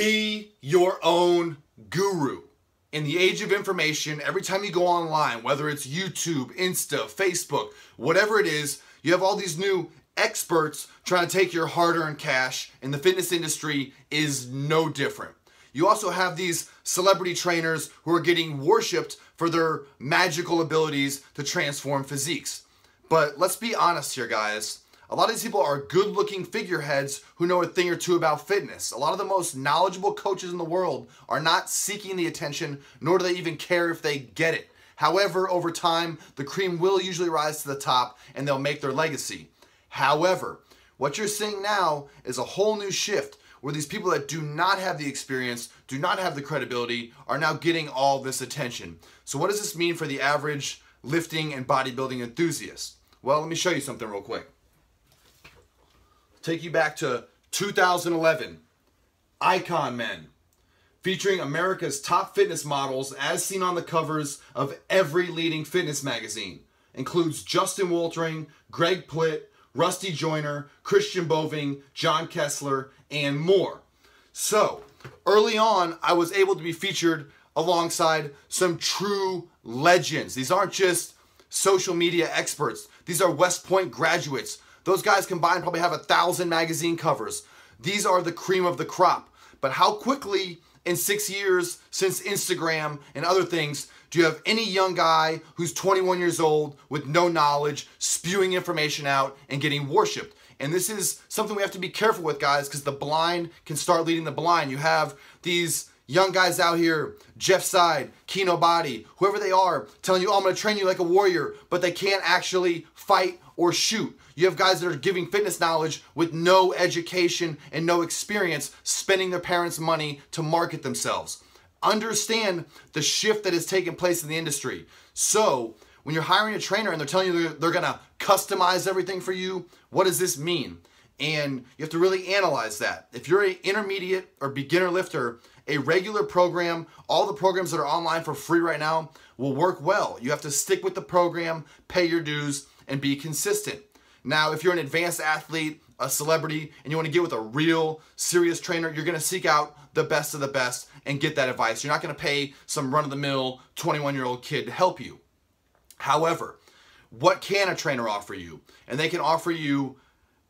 Be your own guru. In the age of information, every time you go online, whether it's YouTube, Insta, Facebook, whatever it is, you have all these new experts trying to take your hard-earned cash, and the fitness industry is no different. You also have these celebrity trainers who are getting worshipped for their magical abilities to transform physiques. But let's be honest here, guys. A lot of these people are good-looking figureheads who know a thing or two about fitness. A lot of the most knowledgeable coaches in the world are not seeking the attention, nor do they even care if they get it. However, over time, the cream will usually rise to the top and they'll make their legacy. However, what you're seeing now is a whole new shift where these people that do not have the experience, do not have the credibility, are now getting all this attention. So what does this mean for the average lifting and bodybuilding enthusiast? Well, let me show you something real quick. Take you back to 2011, Icon Men, featuring America's top fitness models as seen on the covers of every leading fitness magazine. Includes Justin Woltering, Greg Plitt, Rusty Joyner, Christian Boving, John Kessler, and more. So, early on, I was able to be featured alongside some true legends. These aren't just social media experts. These are West Point graduates. Those guys combined probably have 1,000 magazine covers. These are the cream of the crop. But how quickly in 6 years since Instagram and other things do you have any young guy who's 21 years old with no knowledge spewing information out and getting worshipped? And this is something we have to be careful with, guys, because the blind can start leading the blind. You have these young guys out here, Jeff Side, Kino Body, whoever they are, telling you, oh, I'm going to train you like a warrior, but they can't actually fight or shoot. You have guys that are giving fitness knowledge with no education and no experience, spending their parents' money to market themselves. Understand the shift that has taken place in the industry. So when you're hiring a trainer and they're telling you they're going to customize everything for you, what does this mean? And you have to really analyze that. If you're an intermediate or beginner lifter, a regular program, all the programs that are online for free right now will work well. You have to stick with the program, pay your dues, and be consistent. Now, if you're an advanced athlete, a celebrity, and you want to get with a real serious trainer, you're going to seek out the best of the best and get that advice. You're not going to pay some run-of-the-mill 21-year-old kid to help you. However, what can a trainer offer you? And they can offer you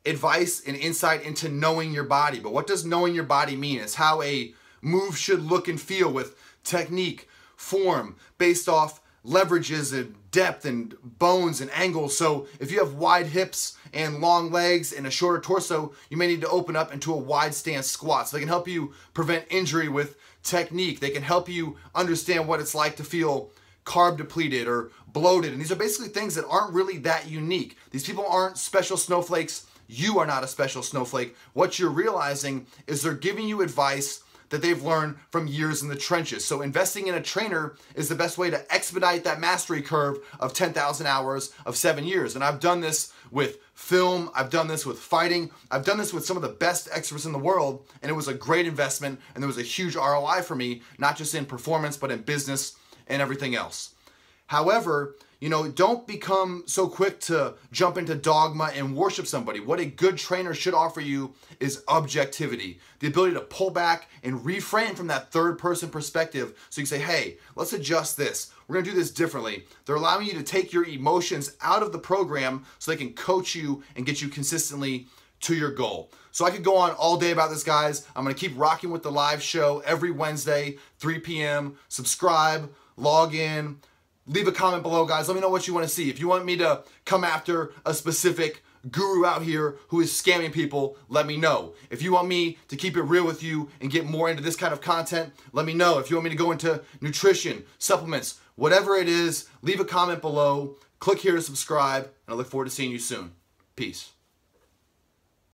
advice and insight into knowing your body. But what does knowing your body mean? It's how a move should look and feel with technique, form, based off leverages and depth and bones and angles. So if you have wide hips and long legs and a shorter torso, you may need to open up into a wide stance squat. So they can help you prevent injury with technique. They can help you understand what it's like to feel carb depleted or bloated. And these are basically things that aren't really that unique. These people aren't special snowflakes. You are not a special snowflake. What you're realizing is they're giving you advice that they've learned from years in the trenches. So investing in a trainer is the best way to expedite that mastery curve of 10,000 hours of 7 years. And I've done this with film, I've done this with fighting, I've done this with some of the best experts in the world, and it was a great investment, and there was a huge ROI for me, not just in performance, but in business and everything else. However, you know, don't become so quick to jump into dogma and worship somebody. What a good trainer should offer you is objectivity, the ability to pull back and reframe from that third-person perspective so you can say, hey, let's adjust this. We're going to do this differently. They're allowing you to take your emotions out of the program so they can coach you and get you consistently to your goal. So I could go on all day about this, guys. I'm going to keep rocking with the live show every Wednesday, 3 p.m. Subscribe, log in. Leave a comment below, guys. Let me know what you want to see. If you want me to come after a specific guru out here who is scamming people, let me know. If you want me to keep it real with you and get more into this kind of content, let me know. If you want me to go into nutrition, supplements, whatever it is, leave a comment below. Click here to subscribe, and I look forward to seeing you soon. Peace.